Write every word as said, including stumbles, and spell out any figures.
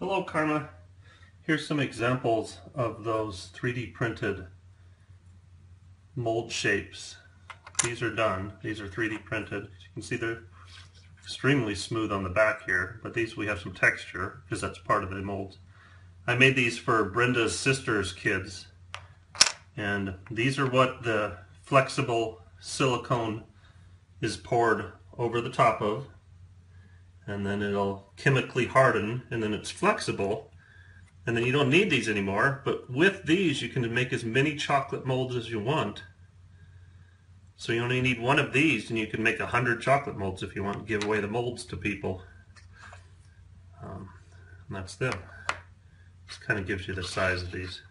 Hello Carma, here's some examples of those three D printed mold shapes. These are done, these are three D printed. As you can see, they're extremely smooth on the back here, but these we have some texture because that's part of the mold. I made these for Brenda's sister's kids, and these are what the flexible silicone is poured over the top of, and then it'll chemically harden, and then it's flexible, and then you don't need these anymore. But with these you can make as many chocolate molds as you want. So you only need one of these and you can make a hundred chocolate molds if you want, give away the molds to people. Um, and that's them. This kind of gives you the size of these.